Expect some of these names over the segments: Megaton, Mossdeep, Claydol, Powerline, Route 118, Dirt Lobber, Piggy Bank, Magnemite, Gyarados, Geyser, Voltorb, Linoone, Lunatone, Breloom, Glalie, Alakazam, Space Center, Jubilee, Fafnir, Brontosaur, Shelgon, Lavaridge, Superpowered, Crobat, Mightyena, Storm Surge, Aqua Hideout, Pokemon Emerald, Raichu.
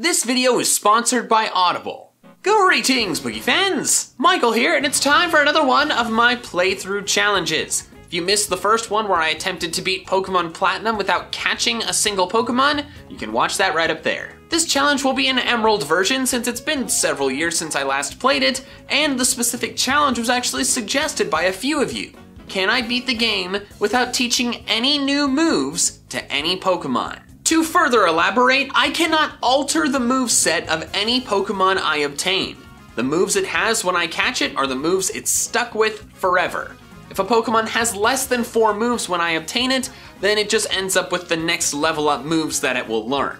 This video is sponsored by Audible. Greetings, Boogie fans! Michael here, and it's time for another one of my playthrough challenges. If you missed the first one where I attempted to beat Pokemon Platinum without catching a single Pokemon, you can watch that right up there. This challenge will be an Emerald version since it's been several years since I last played it, and the specific challenge was actually suggested by a few of you. Can I beat the game without teaching any new moves to any Pokemon? To further elaborate, I cannot alter the moveset of any Pokemon I obtain. The moves it has when I catch it are the moves it's stuck with forever. If a Pokemon has less than 4 moves when I obtain it, then it just ends up with the next level up moves that it will learn.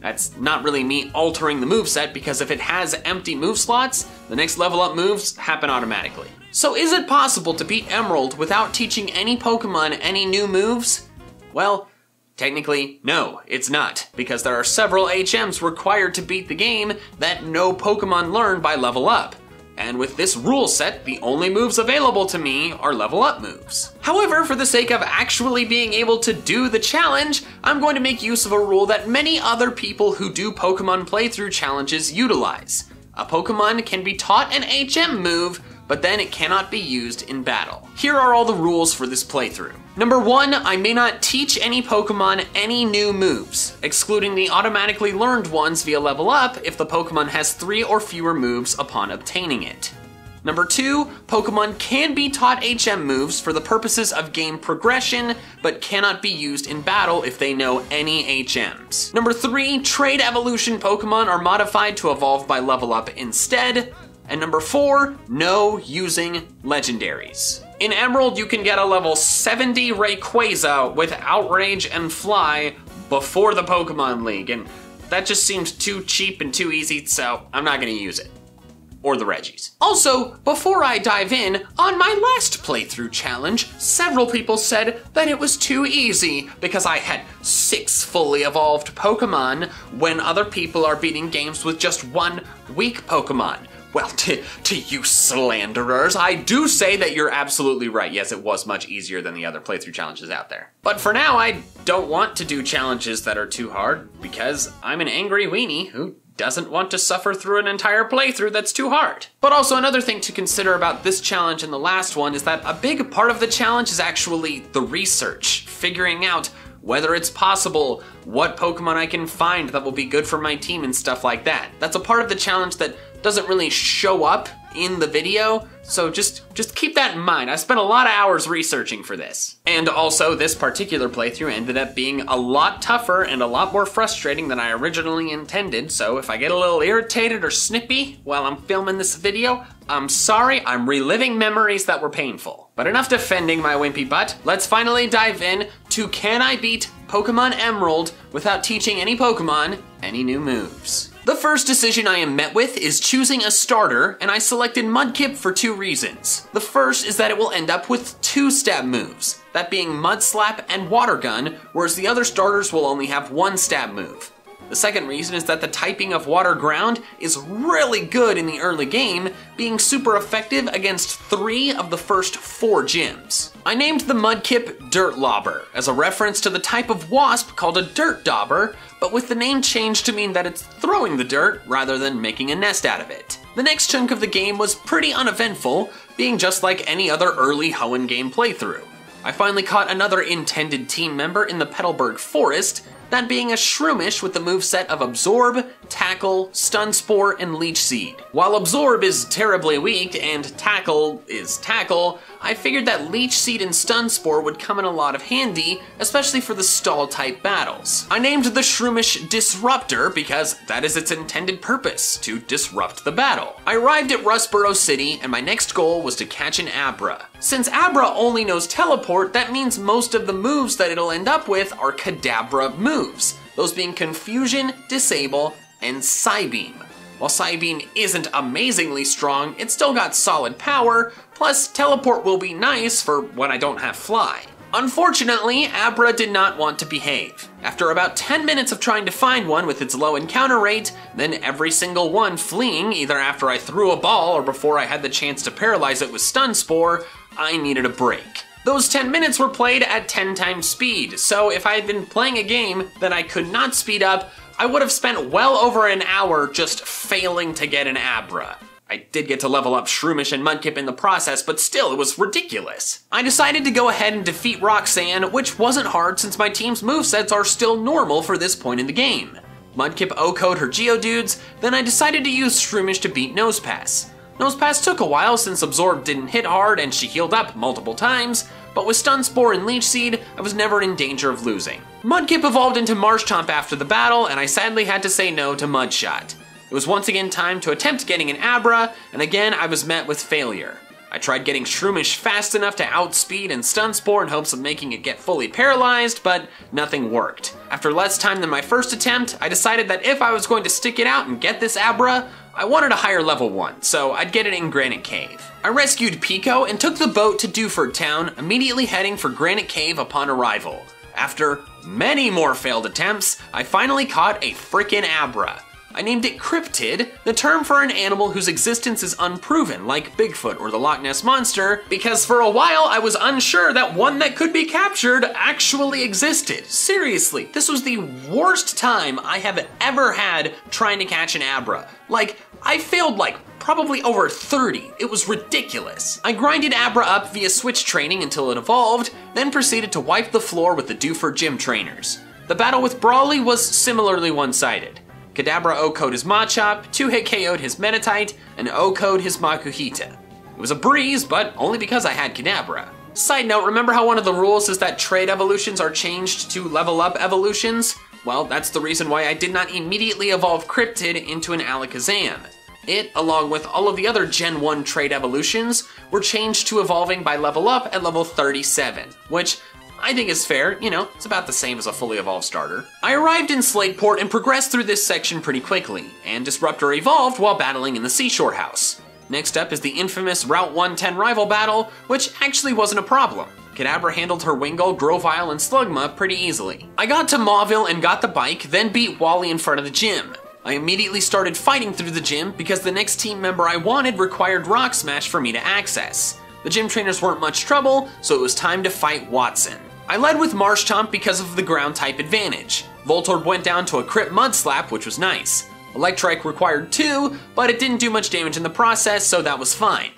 That's not really me altering the moveset because if it has empty move slots, the next level up moves happen automatically. So is it possible to beat Emerald without teaching any Pokemon any new moves? Well, technically, no, it's not, because there are several HMs required to beat the game that no Pokemon learn by level up. And with this rule set, the only moves available to me are level up moves. However, for the sake of actually being able to do the challenge, I'm going to make use of a rule that many other people who do Pokemon playthrough challenges utilize. A Pokemon can be taught an HM move, but then it cannot be used in battle. Here are all the rules for this playthrough. Number 1, I may not teach any Pokemon any new moves, excluding the automatically learned ones via level up if the Pokemon has 3 or fewer moves upon obtaining it. Number 2, Pokemon can be taught HM moves for the purposes of game progression, but cannot be used in battle if they know any HMs. Number 3, trade evolution Pokemon are modified to evolve by level up instead. And number 4, no using legendaries. In Emerald, you can get a level 70 Rayquaza with Outrage and Fly before the Pokemon League, and that just seems too cheap and too easy, so I'm not gonna use it. Or the Reggies. Also, before I dive in, on my last playthrough challenge, several people said that it was too easy because I had 6 fully evolved Pokemon when other people are beating games with just 1 weak Pokemon. Well, to you slanderers, I do say that you're absolutely right. Yes, it was much easier than the other playthrough challenges out there. But for now, I don't want to do challenges that are too hard because I'm an angry weenie who doesn't want to suffer through an entire playthrough that's too hard. But also another thing to consider about this challenge and the last one is that a big part of the challenge is actually the research, figuring out whether it's possible, what Pokemon I can find that will be good for my team and stuff like that. That's a part of the challenge that doesn't really show up in the video, so just keep that in mind. I spent a lot of hours researching for this. And also, this particular playthrough ended up being a lot tougher and a lot more frustrating than I originally intended, so if I get a little irritated or snippy while I'm filming this video, I'm sorry, I'm reliving memories that were painful. But enough defending my wimpy butt, let's finally dive in to can I beat Pokemon Emerald without teaching any Pokemon any new moves. The first decision I am met with is choosing a starter, and I selected Mudkip for 2 reasons. The first is that it will end up with 2-stab moves, that being Mud Slap and Water Gun, whereas the other starters will only have 1-stab move. The second reason is that the typing of Water Ground is really good in the early game, being super effective against 3 of the first 4 gyms. I named the Mudkip Dirt Lobber, as a reference to the type of wasp called a Dirt Dauber, but with the name changed to mean that it's throwing the dirt rather than making a nest out of it. The next chunk of the game was pretty uneventful, being just like any other early Hoenn game playthrough. I finally caught another intended team member in the Petalburg Forest, that being a Shroomish with the moveset of Absorb, Tackle, Stun Spore, and Leech Seed. While Absorb is terribly weak and Tackle is Tackle, I figured that Leech Seed and Stun Spore would come in a lot of handy, especially for the stall type battles. I named the Shroomish Disruptor because that is its intended purpose, to disrupt the battle. I arrived at Rustboro City and my next goal was to catch an Abra. Since Abra only knows Teleport, that means most of the moves that it'll end up with are Kadabra moves, those being Confusion, Disable, and Psybeam. While Psybeam isn't amazingly strong, it's still got solid power, plus Teleport will be nice for when I don't have Fly. Unfortunately, Abra did not want to behave. After about 10 minutes of trying to find one with its low encounter rate, then every single one fleeing either after I threw a ball or before I had the chance to paralyze it with Stun Spore, I needed a break. Those 10 minutes were played at 10 times speed, so if I had been playing a game that I could not speed up, I would have spent well over an hour just failing to get an Abra. I did get to level up Shroomish and Mudkip in the process, but still, it was ridiculous. I decided to go ahead and defeat Roxanne, which wasn't hard since my team's movesets are still normal for this point in the game. Mudkip O-Code'd her Geodudes, then I decided to use Shroomish to beat Nosepass. Nosepass took a while since Absorb didn't hit hard and she healed up multiple times, but with Stun Spore and Leech Seed, I was never in danger of losing. Mudkip evolved into Marshtomp after the battle, and I sadly had to say no to Mudshot. It was once again time to attempt getting an Abra, and again I was met with failure. I tried getting Shroomish fast enough to outspeed and Stun Spore in hopes of making it get fully paralyzed, but nothing worked. After less time than my first attempt, I decided that if I was going to stick it out and get this Abra, I wanted a higher level one, so I'd get it in Granite Cave. I rescued Pico and took the boat to Dewford Town, immediately heading for Granite Cave upon arrival. After many more failed attempts, I finally caught a frickin' Abra. I named it Cryptid, the term for an animal whose existence is unproven, like Bigfoot or the Loch Ness Monster, because for a while I was unsure that one that could be captured actually existed. Seriously, this was the worst time I have ever had trying to catch an Abra. Like, I failed like probably over 30. It was ridiculous. I grinded Abra up via switch training until it evolved, then proceeded to wipe the floor with the Dewford Gym trainers. The battle with Brawly was similarly one-sided. Kadabra O-Code'd his Machop, 2-hit KO'd his Meditite, and O-Code'd his Makuhita. It was a breeze, but only because I had Kadabra. Side note, remember how one of the rules is that trade evolutions are changed to level up evolutions? Well, that's the reason why I did not immediately evolve Cryptid into an Alakazam. It, along with all of the other Gen 1 trade evolutions, were changed to evolving by level up at level 37, which I think it's fair, you know, it's about the same as a fully evolved starter. I arrived in Slateport and progressed through this section pretty quickly, and Disruptor evolved while battling in the Seashore House. Next up is the infamous Route 110 rival battle, which actually wasn't a problem. Kadabra handled her Wingull, Grovyle, and Slugma pretty easily. I got to Mauville and got the bike, then beat Wally in front of the gym. I immediately started fighting through the gym because the next team member I wanted required Rock Smash for me to access. The gym trainers weren't much trouble, so it was time to fight Watson. I led with Marshtomp because of the ground-type advantage. Voltorb went down to a crit Mud Slap, which was nice. Electrike required 2, but it didn't do much damage in the process, so that was fine.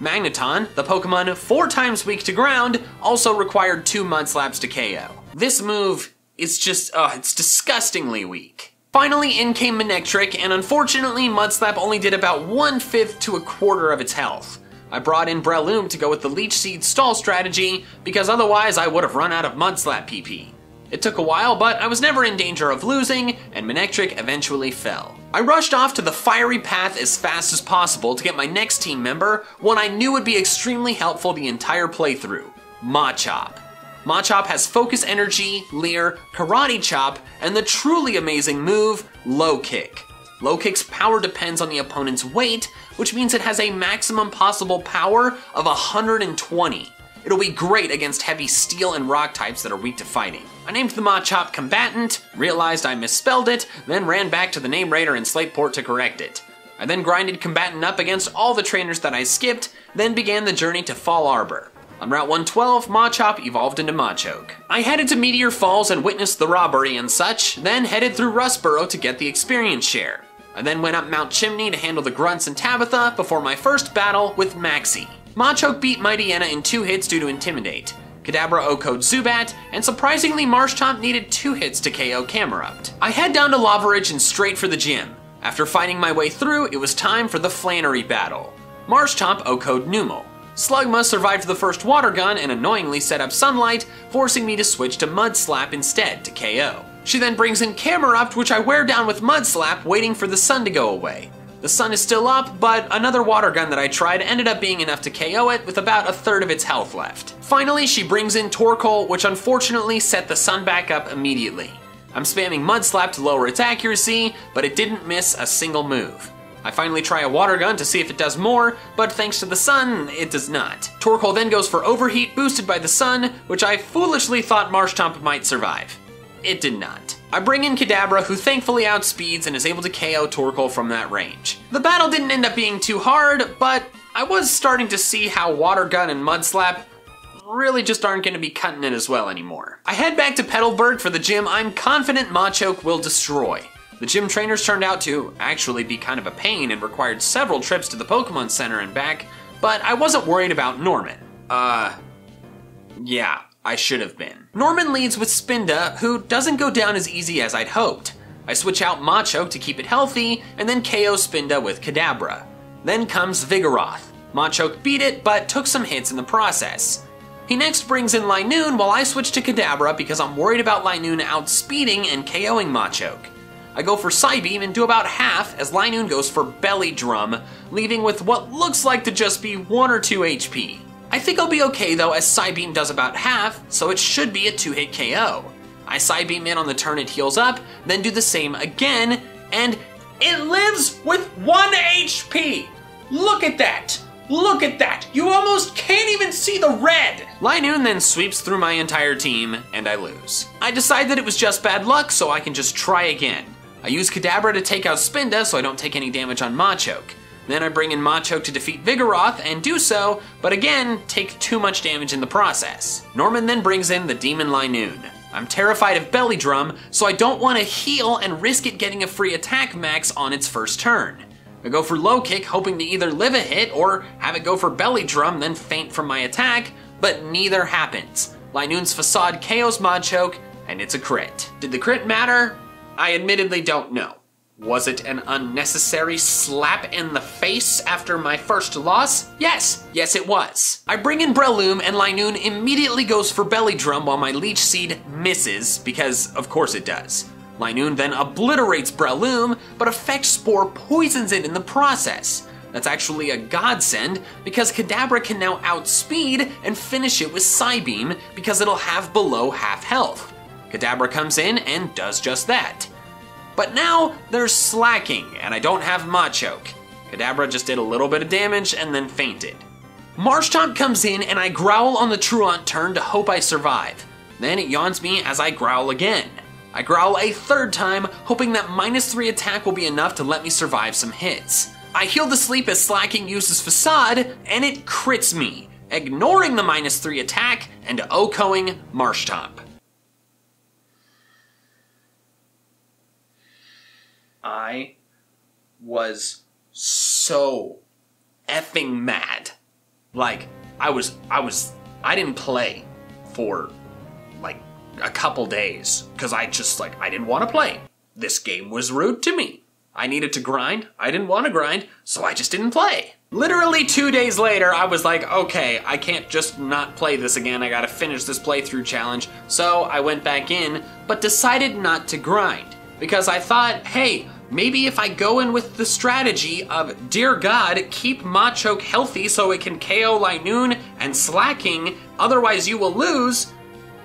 Magneton, the Pokemon 4 times weak to ground, also required 2 Mud Slaps to KO. This move is just, it's disgustingly weak. Finally, in came Manectric, and unfortunately, Mud Slap only did about 1/5 to a quarter of its health. I brought in Breloom to go with the Leech Seed stall strategy, because otherwise I would have run out of Mud Slap PP. It took a while, but I was never in danger of losing, and Manectric eventually fell. I rushed off to the Fiery Path as fast as possible to get my next team member, one I knew would be extremely helpful the entire playthrough, Machop. Machop has Focus Energy, Leer, Karate Chop, and the truly amazing move, Low Kick. Low Kick's power depends on the opponent's weight, which means it has a maximum possible power of 120. It'll be great against heavy steel and rock types that are weak to fighting. I named the Machop Combatant, realized I misspelled it, then ran back to the name raider in Slateport to correct it. I then grinded Combatant up against all the trainers that I skipped, then began the journey to Fall Arbor. On Route 112, Machop evolved into Machoke. I headed to Meteor Falls and witnessed the robbery and such, then headed through Rustboro to get the experience share. I then went up Mount Chimney to handle the Grunts and Tabitha before my first battle with Maxie. Machoke beat Mightyena in 2 hits due to Intimidate. Kadabra O-Code'd Zubat, and surprisingly Marshtomp needed 2 hits to KO Camerupt. I head down to Lavaridge and straight for the gym. After fighting my way through, it was time for the Flannery battle. Marshtomp O-Code'd Numel. Slugma survived the first water gun and annoyingly set up Sunlight, forcing me to switch to Mud Slap instead to KO. She then brings in Camerupt, which I wear down with Mud Slap, waiting for the sun to go away. The sun is still up, but another water gun that I tried ended up being enough to KO it with about 1/3 of its health left. Finally, she brings in Torkoal, which unfortunately set the sun back up immediately. I'm spamming Mud Slap to lower its accuracy, but it didn't miss a single move. I finally try a water gun to see if it does more, but thanks to the sun, it does not. Torkoal then goes for Overheat, boosted by the sun, which I foolishly thought Marshtomp might survive. It did not. I bring in Kadabra, who thankfully outspeeds and is able to KO Torkoal from that range. The battle didn't end up being too hard, but I was starting to see how Water Gun and Mud Slap really just aren't going to be cutting it as well anymore. I head back to Petalburg for the gym I'm confident Machoke will destroy. The gym trainers turned out to actually be kind of a pain and required several trips to the Pokemon Center and back, but I wasn't worried about Norman. Yeah, I should have been. Norman leads with Spinda, who doesn't go down as easy as I'd hoped. I switch out Machoke to keep it healthy, and then KO Spinda with Kadabra. Then comes Vigoroth. Machoke beat it, but took some hits in the process. He next brings in Linoone while I switch to Kadabra because I'm worried about Linoone outspeeding and KOing Machoke. I go for Psybeam and do about half as Linoone goes for Belly Drum, leaving with what looks like to just be 1 or 2 HP. I think I'll be okay though as Psybeam does about half, so it should be a 2-hit KO. I Psybeam in on the turn it heals up, then do the same again, and it lives with 1 HP! Look at that! Look at that! You almost can't even see the red! Linoone then sweeps through my entire team, and I lose. I decide that it was just bad luck, so I can just try again. I use Kadabra to take out Spinda so I don't take any damage on Machoke. Then I bring in Machoke to defeat Vigoroth and do so, but again, take too much damage in the process. Norman then brings in the Demon Linoone. I'm terrified of Belly Drum, so I don't want to heal and risk it getting a free attack max on its first turn. I go for Low Kick, hoping to either live a hit or have it go for Belly Drum, then faint from my attack, but neither happens. Linoone's Facade KOs Machoke, and it's a crit. Did the crit matter? I admittedly don't know. Was it an unnecessary slap in the face after my first loss? Yes! Yes, it was. I bring in Breloom, and Linoone immediately goes for Belly Drum while my Leech Seed misses, because of course it does. Linoone then obliterates Breloom, but Effect Spore poisons it in the process. That's actually a godsend, because Kadabra can now outspeed and finish it with Psybeam, because it'll have below half health. Kadabra comes in and does just that. But now, they're slacking, and I don't have Machoke. Kadabra just did a little bit of damage and then fainted. Marshtomp comes in, and I growl on the Truant turn to hope I survive. Then it yawns me as I growl again. I growl a third time, hoping that -3 attack will be enough to let me survive some hits. I heal to sleep as Slacking uses Facade, and it crits me, ignoring the -3 attack and OKOing Marshtomp. I was so effing mad. Like, I didn't play for, like, a couple days. Because I didn't want to play. This game was rude to me. I needed to grind. I didn't want to grind, so I just didn't play. Literally 2 days later, I was like, okay, I can't just not play this again. I gotta finish this playthrough challenge. So I went back in, but decided not to grind. Because I thought, hey, maybe if I go in with the strategy of, dear God, keep Machoke healthy so it can KO Linoone and Slacking, otherwise you will lose,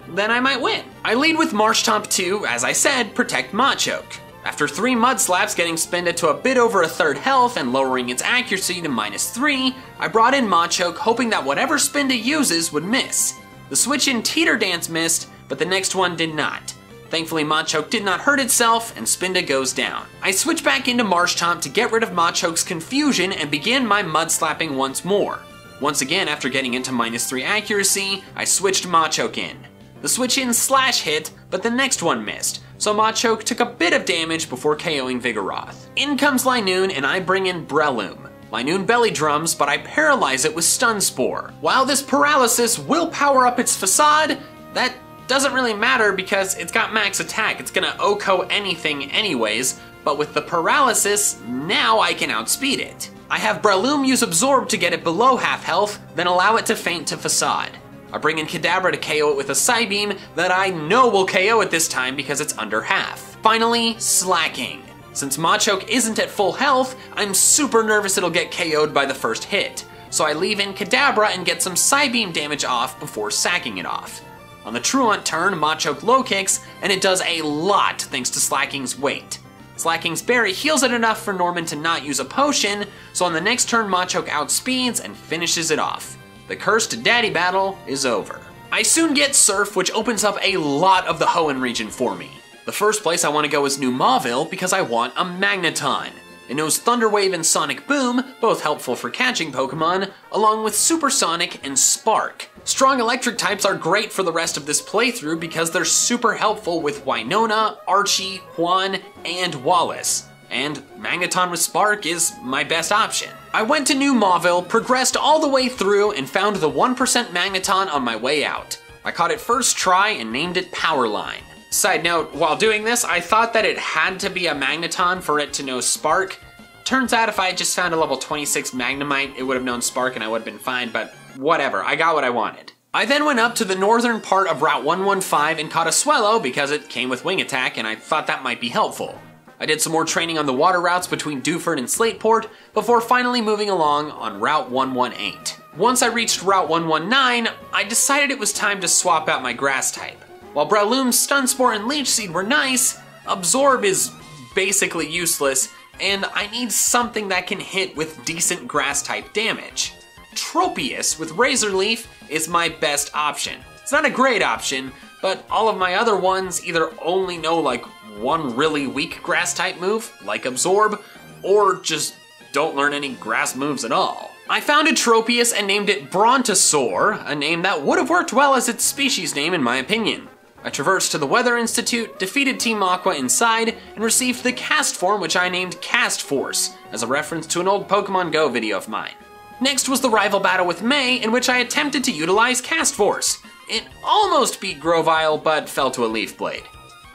then I might win. I lead with Marshtomp to, as I said, protect Machoke. After 3 Mud Slaps getting Spinda to a bit over a third health and lowering its accuracy to -3, I brought in Machoke hoping that whatever Spinda uses would miss. The switch in Teeter Dance missed, but the next one did not. Thankfully, Machoke did not hurt itself, and Spinda goes down. I switch back into Marshtomp to get rid of Machoke's confusion and begin my mud slapping once more. Once again, after getting into -3 accuracy, I switched Machoke in. The switch in slash hit, but the next one missed, so Machoke took a bit of damage before KOing Vigoroth. In comes Linoone, and I bring in Breloom. Linoone belly drums, but I paralyze it with Stun Spore. While this paralysis will power up its facade, that doesn't really matter because it's got max attack. It's gonna OKO anything anyways, but with the paralysis, now I can outspeed it. I have Breloom use Absorb to get it below half health, then allow it to faint to Facade. I bring in Kadabra to KO it with a Psybeam that I know will KO it this time because it's under half. Finally, Slacking. Since Machoke isn't at full health, I'm super nervous it'll get KO'd by the first hit, so I leave in Kadabra and get some Psybeam damage off before sacking it off. On the Truant turn, Machoke low kicks, and it does a lot thanks to Slacking's weight. Slacking's berry heals it enough for Norman to not use a potion, so on the next turn Machoke outspeeds and finishes it off. The cursed daddy battle is over. I soon get Surf, which opens up a lot of the Hoenn region for me. The first place I want to go is New Mauville because I want a Magneton. and knows Thunder Wave and Sonic Boom, both helpful for catching Pokemon, along with Supersonic and Spark. Strong electric types are great for the rest of this playthrough because they're super helpful with Winona, Archie, Juan, and Wallace. And Magneton with Spark is my best option. I went to New Mauville, progressed all the way through, and found the 1% Magneton on my way out. I caught it first try and named it Powerline. Side note, while doing this, I thought that it had to be a Magneton for it to know Spark. Turns out if I had just found a level 26 Magnemite, it would have known Spark and I would have been fine, but whatever, I got what I wanted. I then went up to the northern part of Route 115 and caught a Swellow because it came with Wing Attack and I thought that might be helpful. I did some more training on the water routes between Dewford and Slateport before finally moving along on Route 118. Once I reached Route 119, I decided it was time to swap out my grass type. While Breloom, Stunspore, and Leech Seed were nice, Absorb is basically useless, and I need something that can hit with decent grass type damage. Tropius with Razor Leaf is my best option. It's not a great option, but all of my other ones either only know like one really weak grass type move, like Absorb, or just don't learn any grass moves at all. I found a Tropius and named it Brontosaur, a name that would have worked well as its species name in my opinion. I traversed to the Weather Institute, defeated Team Aqua inside, and received the Cast form, which I named Cast Force, as a reference to an old Pokemon Go video of mine. Next was the rival battle with May, in which I attempted to utilize Cast Force. It almost beat Grovyle, but fell to a Leaf Blade.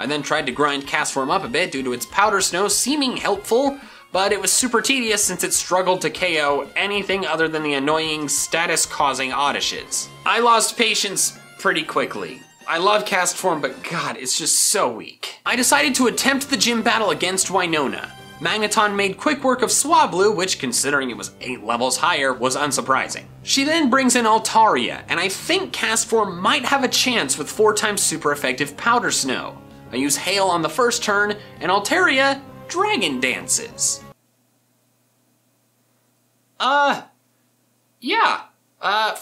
I then tried to grind Cast Form up a bit due to its Powder Snow seeming helpful, but it was super tedious since it struggled to KO anything other than the annoying status-causing Oddishes. I lost patience pretty quickly. I love Cast Form, but god, it's just so weak. I decided to attempt the gym battle against Winona. Magneton made quick work of Swablu, which, considering it was 8 levels higher, was unsurprising. She then brings in Altaria, and I think Cast Form might have a chance with 4x super effective Powder Snow. I use Hail on the first turn, and Altaria Dragon Dances.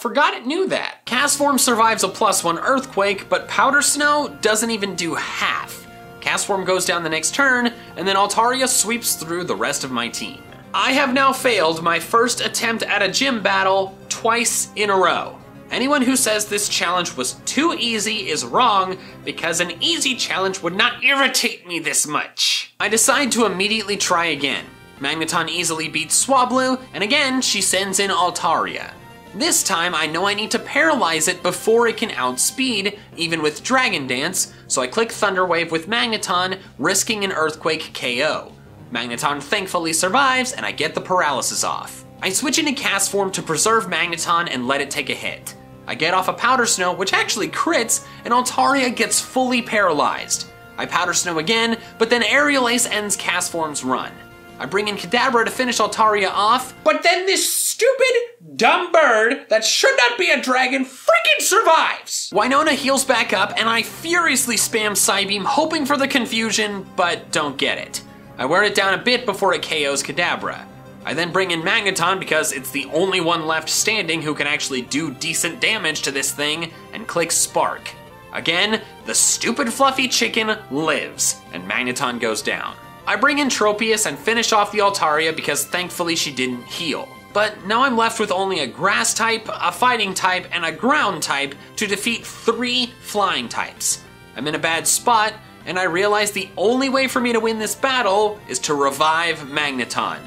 Forgot it knew that. Cast Form survives a +1 Earthquake, but Powder Snow doesn't even do half. Cast Form goes down the next turn, and then Altaria sweeps through the rest of my team. I have now failed my first attempt at a gym battle twice in a row. Anyone who says this challenge was too easy is wrong, because an easy challenge would not irritate me this much. I decide to immediately try again. Magneton easily beats Swablu, and again, she sends in Altaria. This time, I know I need to paralyze it before it can outspeed, even with Dragon Dance, so I click Thunder Wave with Magneton, risking an Earthquake KO. Magneton thankfully survives, and I get the paralysis off. I switch into Cast Form to preserve Magneton and let it take a hit. I get off a Powder Snow, which actually crits, and Altaria gets fully paralyzed. I Powder Snow again, but then Aerial Ace ends Cast Form's run. I bring in Kadabra to finish Altaria off, but then this stupid, dumb bird that should not be a dragon freaking survives! Winona heals back up, and I furiously spam Psybeam, hoping for the confusion, but don't get it. I wear it down a bit before it KOs Kadabra. I then bring in Magneton because it's the only one left standing who can actually do decent damage to this thing, and click Spark. Again, the stupid fluffy chicken lives, and Magneton goes down. I bring in Tropius and finish off the Altaria because thankfully she didn't heal. But now I'm left with only a grass type, a fighting type, and a ground type to defeat 3 flying types. I'm in a bad spot, and I realize the only way for me to win this battle is to revive Magneton.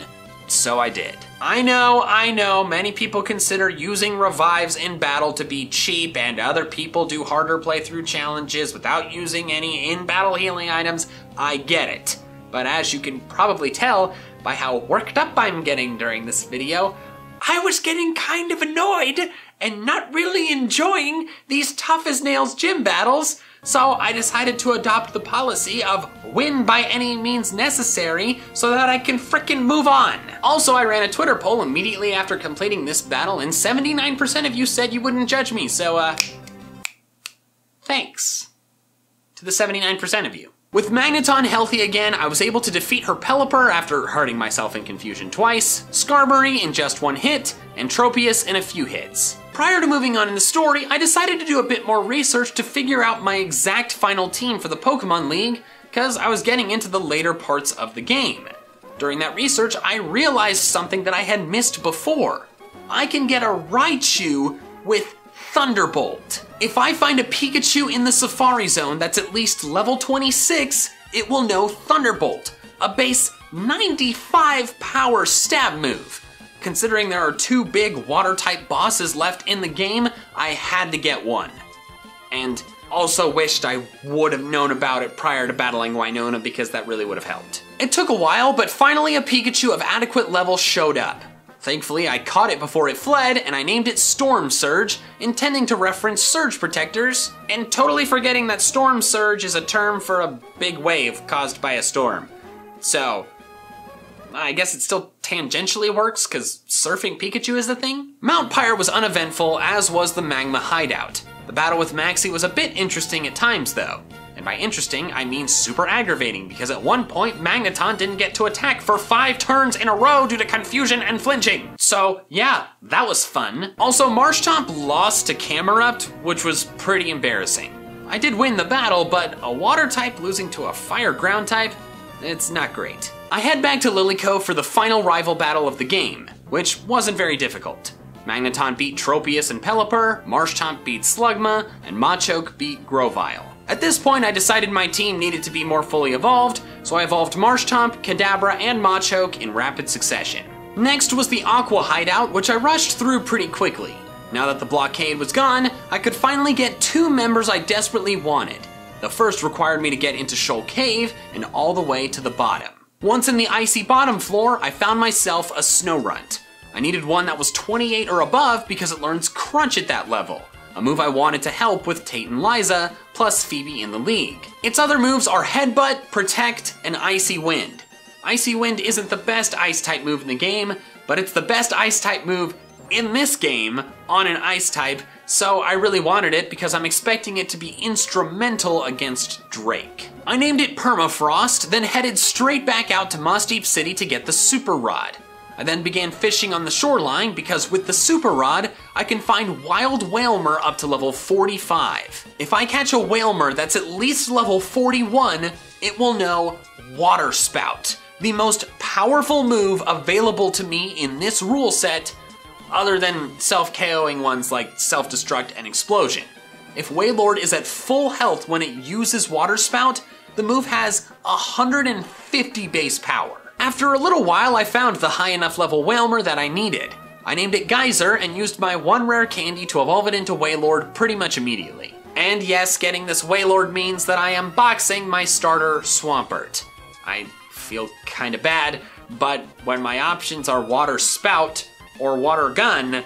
So I did. I know, many people consider using revives in battle to be cheap, and other people do harder playthrough challenges without using any in-battle healing items. I get it. But as you can probably tell by how worked up I'm getting during this video, I was getting kind of annoyed and not really enjoying these tough-as-nails gym battles, so I decided to adopt the policy of win by any means necessary so that I can frickin' move on. Also, I ran a Twitter poll immediately after completing this battle, and 79% of you said you wouldn't judge me, so thanks to the 79% of you. With Magneton healthy again, I was able to defeat her Pelipper after hurting myself in confusion twice, Skarmory in just 1 hit, and Tropius in a few hits. Prior to moving on in the story, I decided to do a bit more research to figure out my exact final team for the Pokemon League, because I was getting into the later parts of the game. During that research, I realized something that I had missed before. I can get a Raichu with Thunderbolt. If I find a Pikachu in the Safari Zone that's at least level 26, it will know Thunderbolt, a base 95 power stab move. Considering there are two big water-type bosses left in the game, I had to get one. And also wished I would have known about it prior to battling Winona because that really would have helped. It took a while, but finally a Pikachu of adequate level showed up. Thankfully, I caught it before it fled, and I named it Storm Surge, intending to reference surge protectors, and totally forgetting that Storm Surge is a term for a big wave caused by a storm. So, I guess it still tangentially works, because surfing Pikachu is the thing? Mount Pyre was uneventful, as was the Magma Hideout. The battle with Maxie was a bit interesting at times, though. And by interesting, I mean super aggravating, because at one point, Magneton didn't get to attack for 5 turns in a row due to confusion and flinching. So yeah, that was fun. Also, Marshtomp lost to Camerupt, which was pretty embarrassing. I did win the battle, but a water type losing to a fire ground type, it's not great. I head back to Lilycove for the final rival battle of the game, which wasn't very difficult. Magneton beat Tropius and Pelipper, Marshtomp beat Slugma, and Machoke beat Grovyle. At this point, I decided my team needed to be more fully evolved, so I evolved Marshtomp, Kadabra, and Machoke in rapid succession. Next was the Aqua Hideout, which I rushed through pretty quickly. Now that the blockade was gone, I could finally get 2 members I desperately wanted. The first required me to get into Shoal Cave and all the way to the bottom. Once in the icy bottom floor, I found myself a Snowrunt. I needed one that was 28 or above because it learns Crunch at that level, a move I wanted to help with Tate and Liza, plus Phoebe in the league. Its other moves are Headbutt, Protect, and Icy Wind. Icy Wind isn't the best Ice-type move in the game, but it's the best Ice-type move in this game on an Ice-type, so I really wanted it because I'm expecting it to be instrumental against Drake. I named it Permafrost, then headed straight back out to Mossdeep City to get the Super Rod. I then began fishing on the shoreline because with the Super Rod, I can find Wild Whalemur up to level 45. If I catch a Whalemur that's at least level 41, it will know Water Spout, the most powerful move available to me in this rule set, other than self-KOing ones like Self-Destruct and Explosion. If Wailord is at full health when it uses Water Spout, the move has 150 base power. After a little while, I found the high enough level Whalemur that I needed. I named it Geyser and used my 1 rare candy to evolve it into Wailord pretty much immediately. And yes, getting this Wailord means that I am boxing my starter Swampert. I feel kinda bad, but when my options are Water Spout or Water Gun,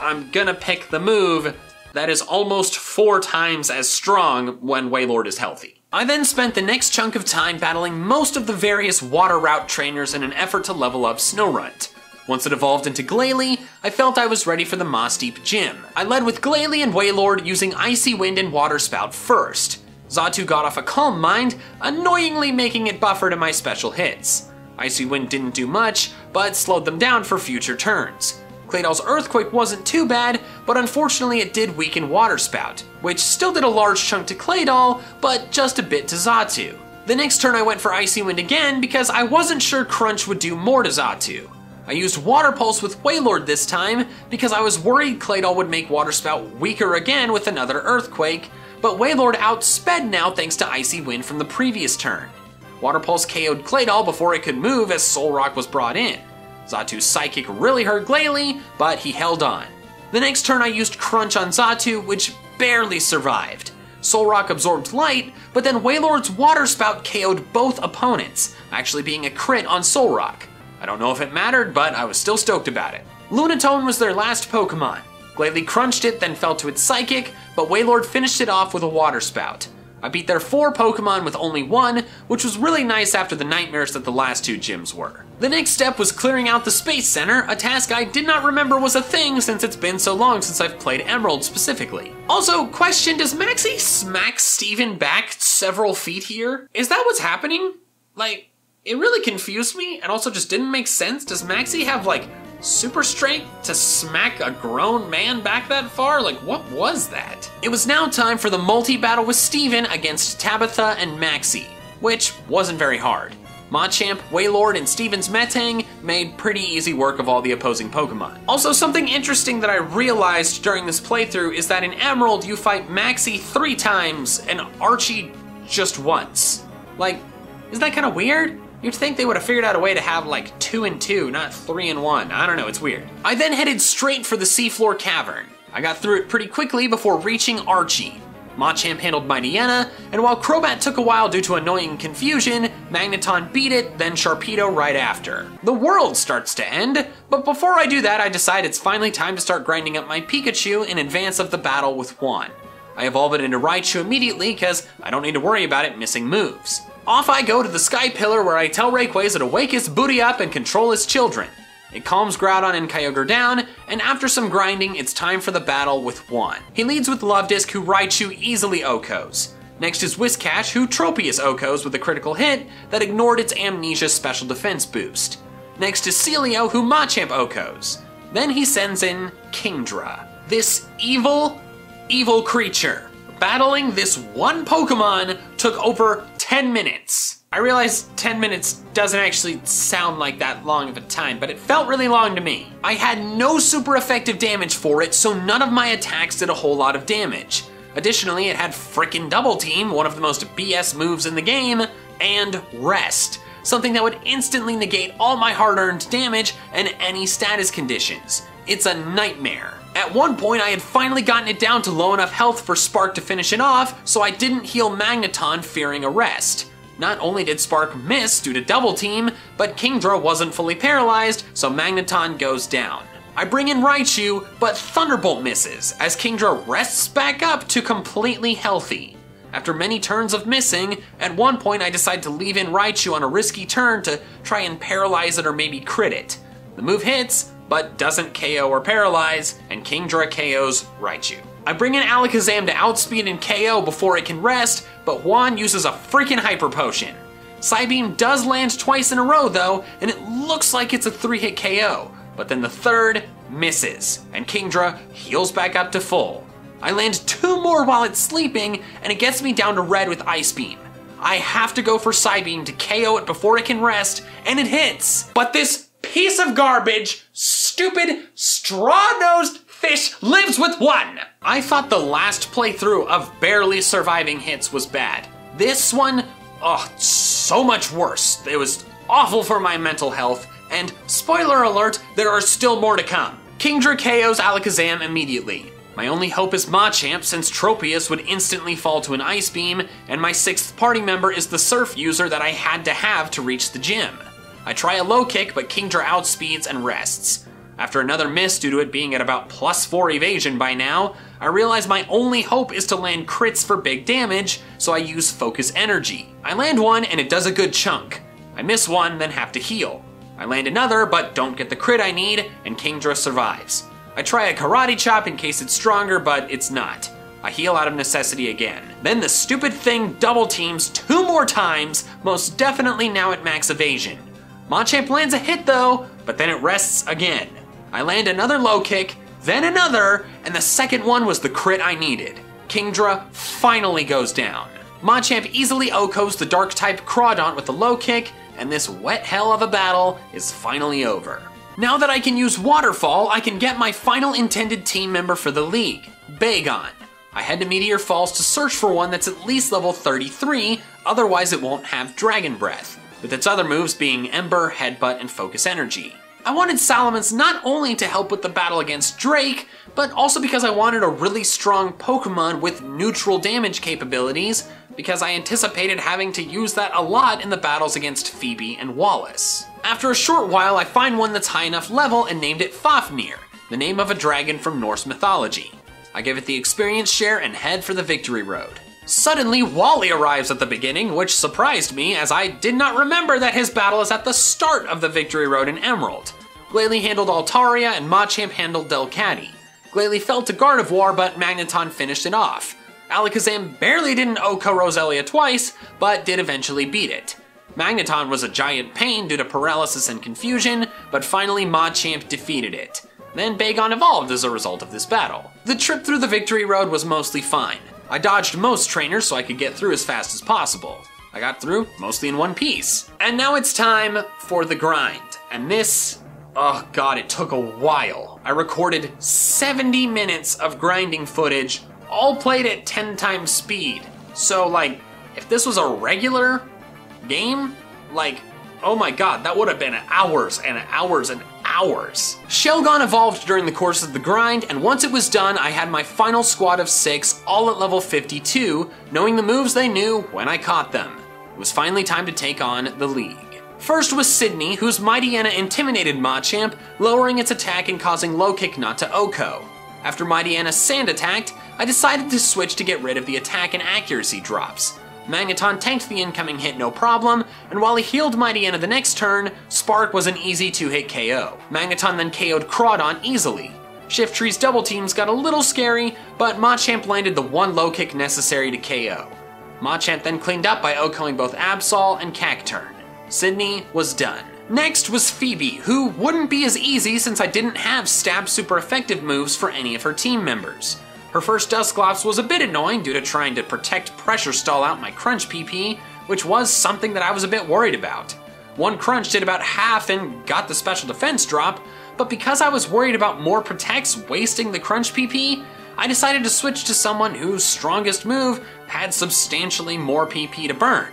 I'm gonna pick the move that is almost 4 times as strong when Wailord is healthy. I then spent the next chunk of time battling most of the various water route trainers in an effort to level up Snowrunt. Once it evolved into Glalie, I felt I was ready for the Mossdeep Gym. I led with Glalie and Wailord using Icy Wind and Water Spout first. Zatu got off a Calm Mind, annoyingly making it buffer to my special hits. Icy Wind didn't do much, but slowed them down for future turns. Claydol's Earthquake wasn't too bad, but unfortunately it did weaken Water Spout, which still did a large chunk to Claydol, but just a bit to Zatu. The next turn I went for Icy Wind again because I wasn't sure Crunch would do more to Zatu. I used Water Pulse with Wailord this time because I was worried Claydol would make Water Spout weaker again with another Earthquake, but Wailord outsped now thanks to Icy Wind from the previous turn. Water Pulse KO'd Claydol before it could move as Solrock was brought in. Zatu's Psychic really hurt Glalie, but he held on. The next turn I used Crunch on Zatu, which barely survived. Solrock absorbed Light, but then Wailord's Water Spout KO'd both opponents, actually being a crit on Solrock. I don't know if it mattered, but I was still stoked about it. Lunatone was their last Pokemon. Glalie crunched it, then fell to its Psychic, but Wailord finished it off with a Water Spout. I beat their 4 Pokemon with only 1, which was really nice after the nightmares that the last 2 gyms were. The next step was clearing out the Space Center, a task I did not remember was a thing since it's been so long since I've played Emerald specifically. Also, question, does Maxie smack Steven back several feet here? Is that what's happening? Like, it really confused me and also just didn't make sense. Does Maxie have, like, super strength to smack a grown man back that far? Like, what was that? It was now time for the multi-battle with Steven against Tabitha and Maxie, which wasn't very hard. Machamp, Wailord, and Steven's Metang made pretty easy work of all the opposing Pokemon. Also, something interesting that I realized during this playthrough is that in Emerald you fight Maxie 3 times and Archie just once. Like, isn't that kind of weird? You'd think they would have figured out a way to have like 2 and 2, not 3 and 1. I don't know, it's weird. I then headed straight for the Seafloor Cavern. I got through it pretty quickly before reaching Archie. Machamp handled Mightyena, and while Crobat took a while due to annoying confusion, Magneton beat it, then Sharpedo right after. The world starts to end, but before I do that, I decide it's finally time to start grinding up my Pikachu in advance of the battle with Hoenn. I evolve it into Raichu immediately because I don't need to worry about it missing moves. Off I go to the Sky Pillar where I tell Rayquaza to wake his booty up and control his children. It calms Groudon and Kyogre down, and after some grinding, it's time for the battle with Hoenn. He leads with Lovedisk, who Raichu easily OHKOs. Next is Whiskash, who Tropius OHKOs with a critical hit that ignored its Amnesia special defense boost. Next is Celio, who Machamp OHKOs. Then he sends in Kingdra. This evil, evil creature. Battling this one Pokemon took over 10 minutes. I realize 10 minutes doesn't actually sound like that long of a time, but it felt really long to me. I had no super effective damage for it, so none of my attacks did a whole lot of damage. Additionally, it had frickin' Double Team, one of the most BS moves in the game, and Rest, something that would instantly negate all my hard-earned damage and any status conditions. It's a nightmare. At one point, I had finally gotten it down to low enough health for Spark to finish it off, so I didn't heal Magneton fearing a Rest. Not only did Spark miss due to Double Team, but Kingdra wasn't fully paralyzed, so Magneton goes down. I bring in Raichu, but Thunderbolt misses, as Kingdra rests back up to completely healthy. After many turns of missing, at one point I decide to leave in Raichu on a risky turn to try and paralyze it or maybe crit it. The move hits, but doesn't KO or paralyze, and Kingdra KOs Raichu. I bring in Alakazam to outspeed and KO before it can rest, but Hoenn uses a freaking Hyper Potion. Psybeam does land twice in a row though, and it looks like it's a 3-hit KO, but then the third misses, and Kingdra heals back up to full. I land 2 more while it's sleeping, and it gets me down to red with Ice Beam. I have to go for Psybeam to KO it before it can rest, and it hits! But this piece of garbage, stupid, straw-nosed fish lives with one! I thought the last playthrough of barely surviving hits was bad. This one, oh, so much worse. It was awful for my mental health, and spoiler alert, there are still more to come. Kingdra KOs Alakazam immediately. My only hope is Machamp, since Tropius would instantly fall to an Ice Beam, and my 6th party member is the Surf user that I had to have to reach the gym. I try a low kick, but Kingdra outspeeds and rests. After another miss due to it being at about +4 evasion by now, I realize my only hope is to land crits for big damage, so I use Focus Energy. I land one and it does a good chunk. I miss one, then have to heal. I land another, but don't get the crit I need, and Kingdra survives. I try a Karate Chop in case it's stronger, but it's not. I heal out of necessity again. Then the stupid thing double teams 2 more times, most definitely now at max evasion. Machamp lands a hit though, but then it rests again. I land another low kick, then another, and the second one was the crit I needed. Kingdra finally goes down. Machamp easily OHKOs the Dark-type Crawdaunt with a low kick, and this wet hell of a battle is finally over. Now that I can use Waterfall, I can get my final intended team member for the league, Bagon. I head to Meteor Falls to search for one that's at least level 33, otherwise it won't have Dragon Breath, with its other moves being Ember, Headbutt, and Focus Energy. I wanted Salamence not only to help with the battle against Drake, but also because I wanted a really strong Pokemon with neutral damage capabilities, because I anticipated having to use that a lot in the battles against Phoebe and Wallace. After a short while, I find one that's high enough level and named it Fafnir, the name of a dragon from Norse mythology. I give it the experience share and head for the Victory Road. Suddenly, Wally arrives at the beginning, which surprised me as I did not remember that his battle is at the start of the Victory Road in Emerald. Glalie handled Altaria and Machamp handled Delcatty. Glalie fell to Gardevoir, but Magneton finished it off. Alakazam barely didn't OHKO Roselia twice, but did eventually beat it. Magneton was a giant pain due to paralysis and confusion, but finally Machamp defeated it. Then Bagon evolved as a result of this battle. The trip through the Victory Road was mostly fine. I dodged most trainers so I could get through as fast as possible. I got through mostly in one piece. And now it's time for the grind. And this, oh God, it took a while. I recorded 70 minutes of grinding footage, all played at 10 times speed. So like, if this was a regular game, like, oh my God, that would have been hours and hours and hours. Shelgon evolved during the course of the grind, and once it was done, I had my final squad of 6, all at level 52, knowing the moves they knew when I caught them. It was finally time to take on the league. First was Sydney, whose Mightyena intimidated Machamp, lowering its attack and causing low kick not to Oko. After Mightyena sand attacked, I decided to switch to get rid of the attack and accuracy drops. Magneton tanked the incoming hit no problem, and while he healed Mightyena the next turn, Spark was an easy 2-hit KO. Magneton then KO'd Crawdon easily. Shiftree's double teams got a little scary, but Machamp landed the one low kick necessary to KO. Machamp then cleaned up by OKOing both Absol and Cacturn. Sydney was done. Next was Phoebe, who wouldn't be as easy since I didn't have stab super effective moves for any of her team members. Her first Dusclops was a bit annoying due to trying to protect pressure stall out my Crunch PP, which was something that I was a bit worried about. One Crunch did about half and got the special defense drop, but because I was worried about more protects wasting the Crunch PP, I decided to switch to someone whose strongest move had substantially more PP to burn.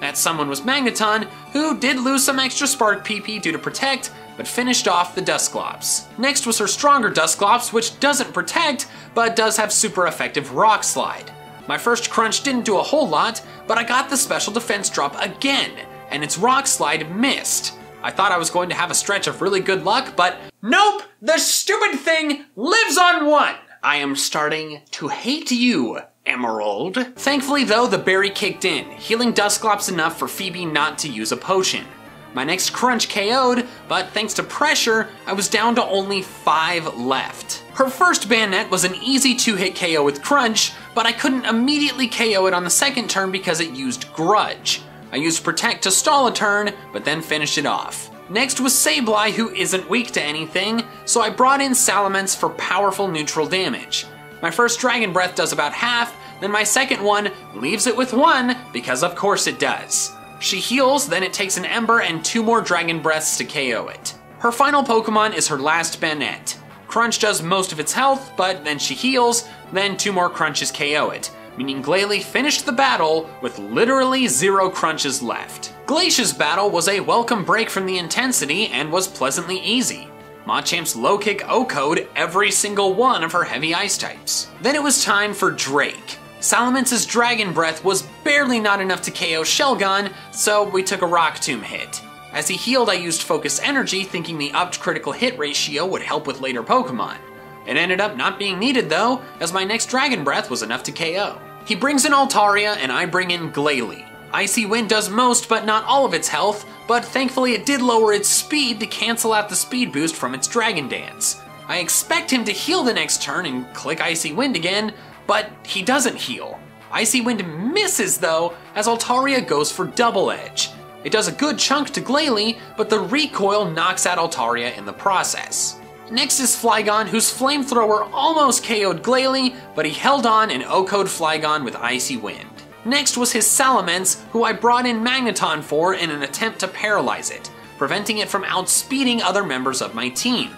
That someone was Magneton, who did lose some extra Spark PP due to protect, but finished off the Dusclops. Next was her stronger Dusclops, which doesn't protect, but does have super effective Rock Slide. My first Crunch didn't do a whole lot, but I got the special defense drop again, and its Rock Slide missed. I thought I was going to have a stretch of really good luck, but nope, the stupid thing lives on 1. I am starting to hate you, Emerald. Thankfully though, the berry kicked in, healing Dusclops enough for Phoebe not to use a potion. My next Crunch KO'd, but thanks to pressure, I was down to only 5 left. Her first Bayonet was an easy 2-hit KO with Crunch, but I couldn't immediately KO it on the second turn because it used Grudge. I used Protect to stall a turn, but then finished it off. Next was Sableye, who isn't weak to anything, so I brought in Salamence for powerful neutral damage. My first Dragon Breath does about half, then my second one leaves it with 1, because of course it does. She heals, then it takes an Ember and 2 more Dragon Breaths to KO it. Her final Pokemon is her last Banette. Crunch does most of its health, but then she heals, then 2 more Crunches KO it, meaning Glalie finished the battle with literally 0 Crunches left. Glacia's battle was a welcome break from the intensity and was pleasantly easy. Machamp's low kick O-code every single one of her heavy ice types. Then it was time for Drake. Salamence's Dragon Breath was barely not enough to KO Shelgon, so we took a Rock Tomb hit. As he healed, I used Focus Energy, thinking the upped critical hit ratio would help with later Pokemon. It ended up not being needed though, as my next Dragon Breath was enough to KO. He brings in Altaria, and I bring in Glalie. Icy Wind does most, but not all of its health, but thankfully it did lower its speed to cancel out the speed boost from its Dragon Dance. I expect him to heal the next turn and click Icy Wind again, but he doesn't heal. Icy Wind misses though, as Altaria goes for Double Edge. It does a good chunk to Glalie, but the recoil knocks out Altaria in the process. Next is Flygon, whose Flamethrower almost KO'd Glalie, but he held on and OKO'd Flygon with Icy Wind. Next was his Salamence, who I brought in Magneton for in an attempt to paralyze it, preventing it from outspeeding other members of my team.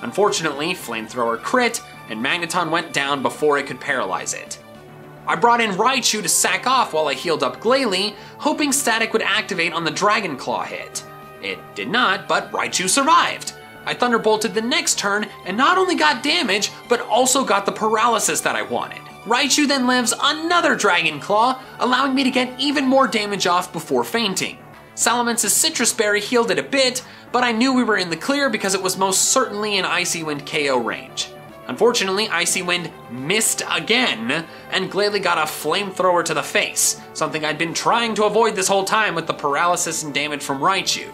Unfortunately, Flamethrower crit, and Magneton went down before it could paralyze it. I brought in Raichu to sack off while I healed up Glalie, hoping Static would activate on the Dragon Claw hit. It did not, but Raichu survived. I Thunderbolted the next turn and not only got damage, but also got the paralysis that I wanted. Raichu then lives another Dragon Claw, allowing me to get even more damage off before fainting. Salamence's Citrus Berry healed it a bit, but I knew we were in the clear because it was most certainly in Icy Wind KO range. Unfortunately, Icy Wind missed again, and Glalie got a Flamethrower to the face, something I'd been trying to avoid this whole time with the paralysis and damage from Raichu.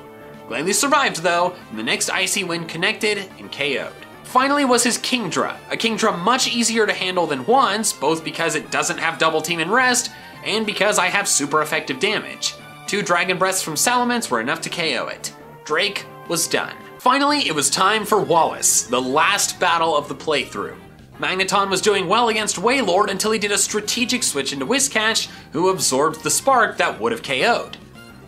Glalie survived though, and the next Icy Wind connected and KO'd. Finally was his Kingdra, a Kingdra much easier to handle than Hoenn's, both because it doesn't have Double Team and Rest, and because I have super effective damage. 2 Dragon Breaths from Salamence were enough to KO it. Drake was done. Finally, it was time for Wallace, the last battle of the playthrough. Magneton was doing well against Wailord until he did a strategic switch into Whiskash, who absorbed the spark that would have KO'd.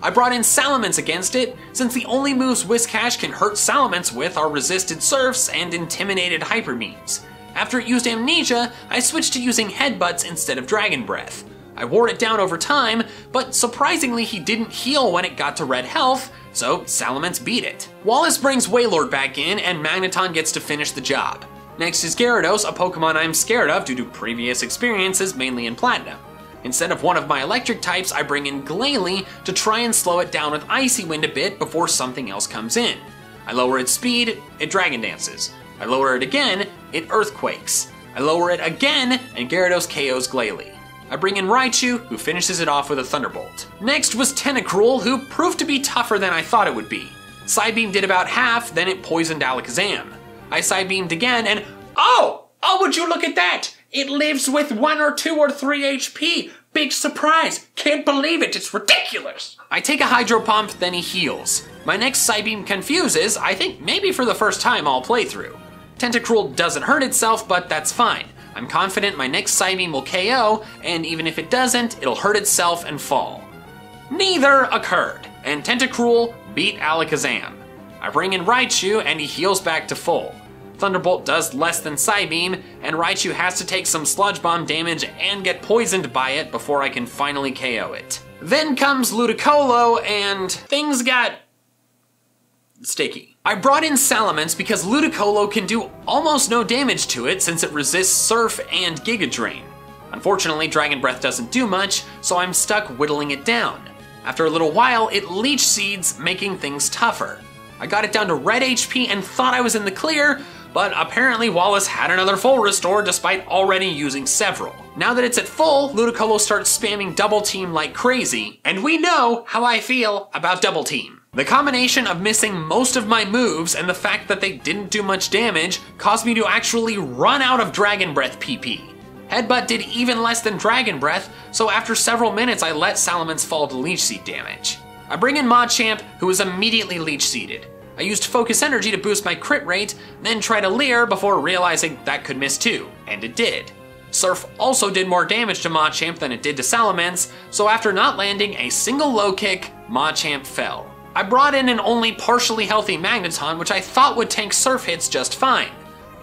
I brought in Salamence against it, since the only moves Whiskash can hurt Salamence with are resisted Surfs and intimidated Hyper Beams. After it used Amnesia, I switched to using Headbutts instead of Dragon Breath. I wore it down over time, but surprisingly he didn't heal when it got to red health, so Salamence beat it. Wallace brings Wailord back in, and Magneton gets to finish the job. Next is Gyarados, a Pokemon I'm scared of due to previous experiences, mainly in Platinum. Instead of one of my electric types, I bring in Glalie to try and slow it down with Icy Wind a bit before something else comes in. I lower its speed, it Dragon Dances. I lower it again, it Earthquakes. I lower it again, and Gyarados KOs Glalie. I bring in Raichu, who finishes it off with a Thunderbolt. Next was Tentacruel, who proved to be tougher than I thought it would be. Psybeam did about half, then it poisoned Alakazam. I Psybeamed again, and oh, would you look at that? It lives with 1 or 2 or 3 HP. Big surprise, can't believe it, it's ridiculous. I take a Hydro Pump, then he heals. My next Psybeam confuses, I think maybe for the first time all playthrough. Tentacruel doesn't hurt itself, but that's fine. I'm confident my next Psybeam will KO, and even if it doesn't, it'll hurt itself and fall. Neither occurred, and Tentacruel beat Alakazam. I bring in Raichu, and he heals back to full. Thunderbolt does less than Psybeam, and Raichu has to take some Sludge Bomb damage and get poisoned by it before I can finally KO it. Then comes Ludicolo, and things got sticky. I brought in Salamence because Ludicolo can do almost no damage to it since it resists Surf and Giga Drain. Unfortunately, Dragon Breath doesn't do much, so I'm stuck whittling it down. After a little while, it Leech Seeds, making things tougher. I got it down to red HP and thought I was in the clear, but apparently Wallace had another full restore despite already using several. Now that it's at full, Ludicolo starts spamming Double Team like crazy, and we know how I feel about Double Team. The combination of missing most of my moves and the fact that they didn't do much damage caused me to actually run out of Dragon Breath PP. Headbutt did even less than Dragon Breath, so after several minutes I let Salamence fall to Leech Seed damage. I bring in Machamp, who is immediately Leech Seeded. I used Focus Energy to boost my crit rate, then tried to Leer before realizing that could miss too, and it did. Surf also did more damage to Machamp than it did to Salamence, so after not landing a single low kick, Machamp fell. I brought in an only partially healthy Magneton, which I thought would tank Surf hits just fine.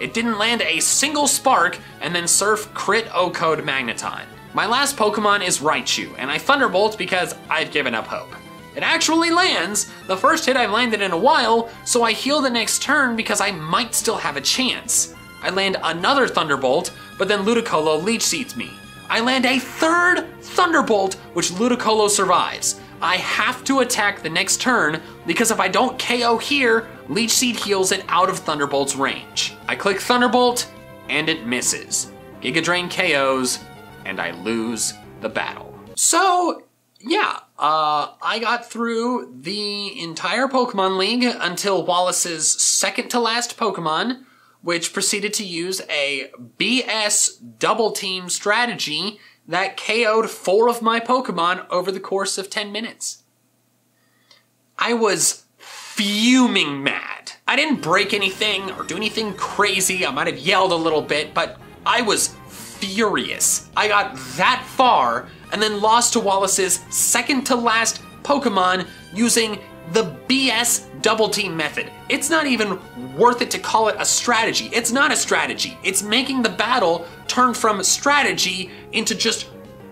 It didn't land a single spark, and then Surf crit O-code Magneton. My last Pokemon is Raichu, and I Thunderbolt because I've given up hope. It actually lands, the first hit I've landed in a while, so I heal the next turn because I might still have a chance. I land another Thunderbolt, but then Ludicolo Leech Seeds me. I land a third Thunderbolt, which Ludicolo survives. I have to attack the next turn, because if I don't KO here, Leech Seed heals it out of Thunderbolt's range. I click Thunderbolt, and it misses. Giga Drain KOs, and I lose the battle. So, yeah, I got through the entire Pokemon League until Wallace's second to last Pokemon, which proceeded to use a BS double team strategy that KO'd 4 of my Pokemon over the course of 10 minutes. I was fuming mad. I didn't break anything or do anything crazy. I might have yelled a little bit, but I was furious. I got that far and then lost to Wallace's second to last Pokemon using the BS double team method. It's not even worth it to call it a strategy. It's not a strategy. It's making the battle turn from strategy into just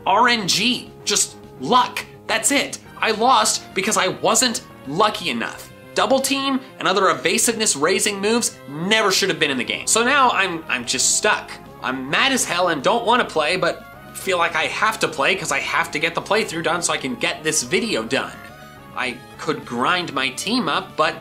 RNG, just luck. That's it. I lost because I wasn't lucky enough. Double team and other evasiveness raising moves never should have been in the game. So now I'm just stuck. I'm mad as hell and don't want to play, but feel like I have to play because I have to get the playthrough done so I can get this video done. I could grind my team up, but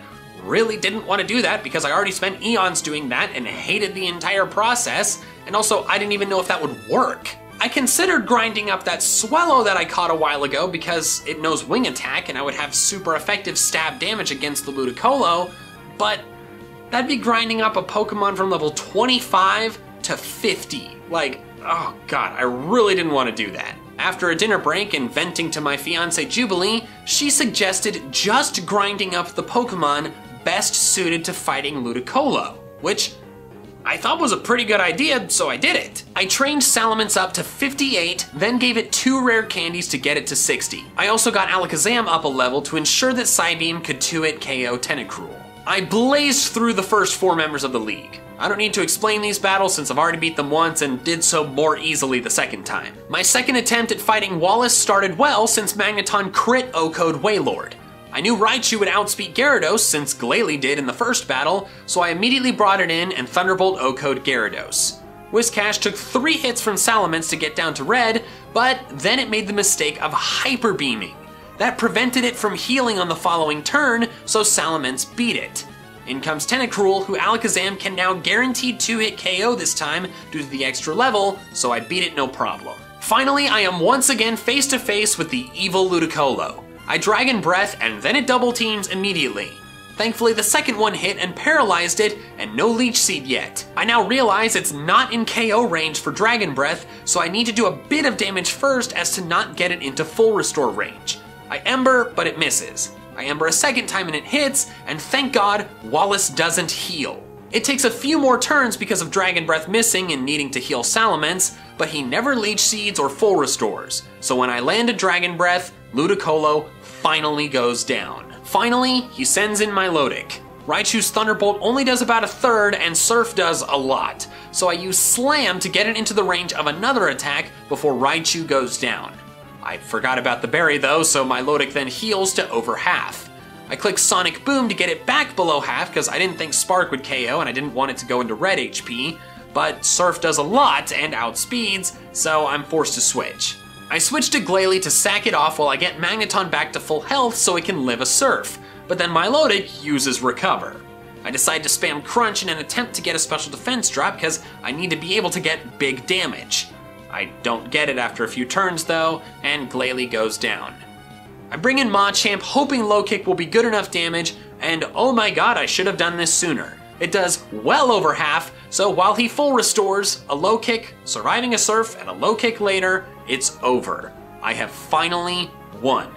really didn't want to do that because I already spent eons doing that and hated the entire process, and also I didn't even know if that would work. I considered grinding up that Swellow that I caught a while ago because it knows Wing Attack and I would have super effective stab damage against the Ludicolo, but that'd be grinding up a Pokemon from level 25 to 50. Like, oh god, I really didn't want to do that. After a dinner break and venting to my fiancée Jubilee, she suggested just grinding up the Pokemon best suited to fighting Ludicolo, which I thought was a pretty good idea, so I did it. I trained Salamence up to 58, then gave it 2 rare candies to get it to 60. I also got Alakazam up a level to ensure that Psybeam could 2-hit KO Tentacruel. I blazed through the first 4 members of the league. I don't need to explain these battles since I've already beat them once and did so more easily the second time. My second attempt at fighting Wallace started well since Magneton crit O'Code Wailord. I knew Raichu would outspeed Gyarados since Glalie did in the first battle, so I immediately brought it in and Thunderbolt O'Code Gyarados. Whiskash took 3 hits from Salamence to get down to red, but then it made the mistake of Hyper Beaming. That prevented it from healing on the following turn, so Salamence beat it. In comes Tentacruel, who Alakazam can now guarantee 2-hit KO this time due to the extra level, so I beat it no problem. Finally, I am once again face to face with the evil Ludicolo. I Dragon Breath and then it double teams immediately. Thankfully the second one hit and paralyzed it, and no Leech Seed yet. I now realize it's not in KO range for Dragon Breath, so I need to do a bit of damage first as to not get it into full restore range. I Ember, but it misses. I Ember a second time and it hits, and thank God Wallace doesn't heal. It takes a few more turns because of Dragon Breath missing and needing to heal Salamence, but he never Leech Seeds or full restores, so when I land a Dragon Breath, Ludicolo finally goes down. Finally, he sends in my Milotic. Raichu's Thunderbolt only does about a third and Surf does a lot, so I use Slam to get it into the range of another attack before Raichu goes down. I forgot about the berry though, so my Milotic then heals to over half. I click Sonic Boom to get it back below half because I didn't think Spark would KO and I didn't want it to go into red HP, but Surf does a lot and outspeeds, so I'm forced to switch. I switch to Glalie to sack it off while I get Magneton back to full health so it can live a Surf, but then my Milotic uses Recover. I decide to spam Crunch in an attempt to get a special defense drop because I need to be able to get big damage. I don't get it after a few turns though, and Glalie goes down. I bring in Machamp hoping low kick will be good enough damage, and oh my god, I should have done this sooner. It does well over half, so while he full restores, a low kick, surviving a Surf, and a low kick later, it's over. I have finally won.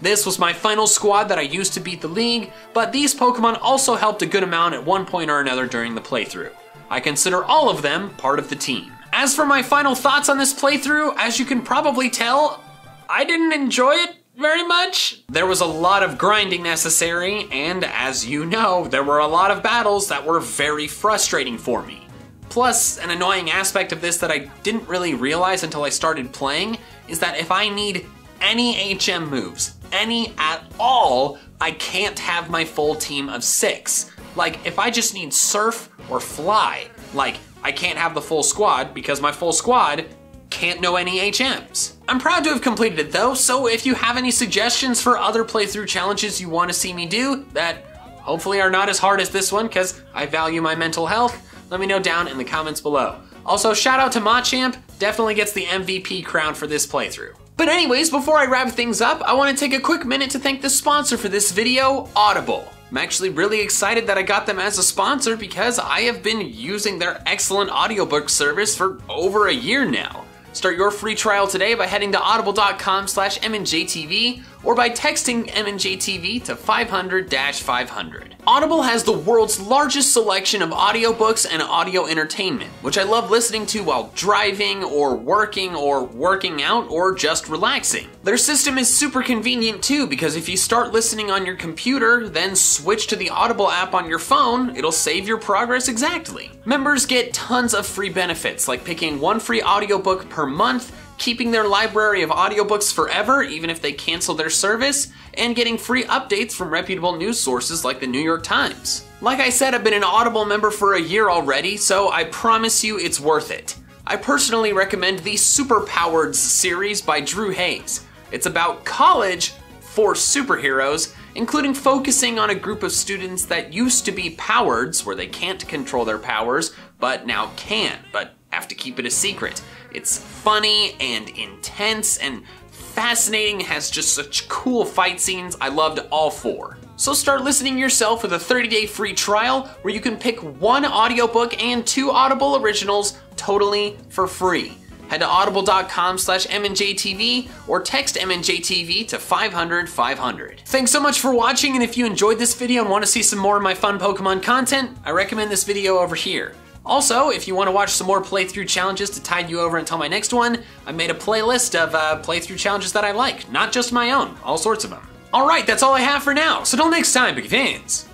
This was my final squad that I used to beat the league, but these Pokemon also helped a good amount at one point or another during the playthrough. I consider all of them part of the team. As for my final thoughts on this playthrough, as you can probably tell, I didn't enjoy it very much. There was a lot of grinding necessary, and as you know, there were a lot of battles that were very frustrating for me. Plus, an annoying aspect of this that I didn't really realize until I started playing is that if I need any HM moves, any at all, I can't have my full team of 6. Like, if I just need Surf or Fly, like, I can't have the full squad because my full squad can't know any HMs. I'm proud to have completed it though, so if you have any suggestions for other playthrough challenges you want to see me do that hopefully are not as hard as this one because I value my mental health, let me know down in the comments below. Also, shout out to Machamp, definitely gets the MVP crown for this playthrough. But anyways, before I wrap things up, I want to take a quick minute to thank the sponsor for this video, Audible. I'm actually really excited that I got them as a sponsor because I have been using their excellent audiobook service for over a year now. Start your free trial today by heading to audible.com/MandJTV or by texting MandJTV to 500-500. Audible has the world's largest selection of audiobooks and audio entertainment, which I love listening to while driving or working out or just relaxing. Their system is super convenient too because if you start listening on your computer, then switch to the Audible app on your phone, it'll save your progress exactly. Members get tons of free benefits like picking 1 free audiobook per month, keeping their library of audiobooks forever, even if they cancel their service, and getting free updates from reputable news sources like the New York Times. Like I said, I've been an Audible member for a year already, so I promise you it's worth it. I personally recommend the Superpowered series by Drew Hayes. It's about college for superheroes, including focusing on a group of students that used to be powereds, where they can't control their powers, but now can, but have to keep it a secret. It's funny and intense and fascinating, has just such cool fight scenes. I loved all 4. So start listening yourself with a 30-day free trial where you can pick 1 audiobook and 2 Audible originals totally for free. Head to audible.com/MandJTV or text MandJTV to 500-500. Thanks so much for watching, and if you enjoyed this video and want to see some more of my fun Pokemon content, I recommend this video over here. Also, if you want to watch some more playthrough challenges to tide you over until my next one, I made a playlist of playthrough challenges that I like, not just my own, all sorts of them. Alright, that's all I have for now, so till next time, big fans!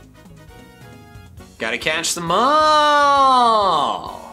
Gotta catch them all!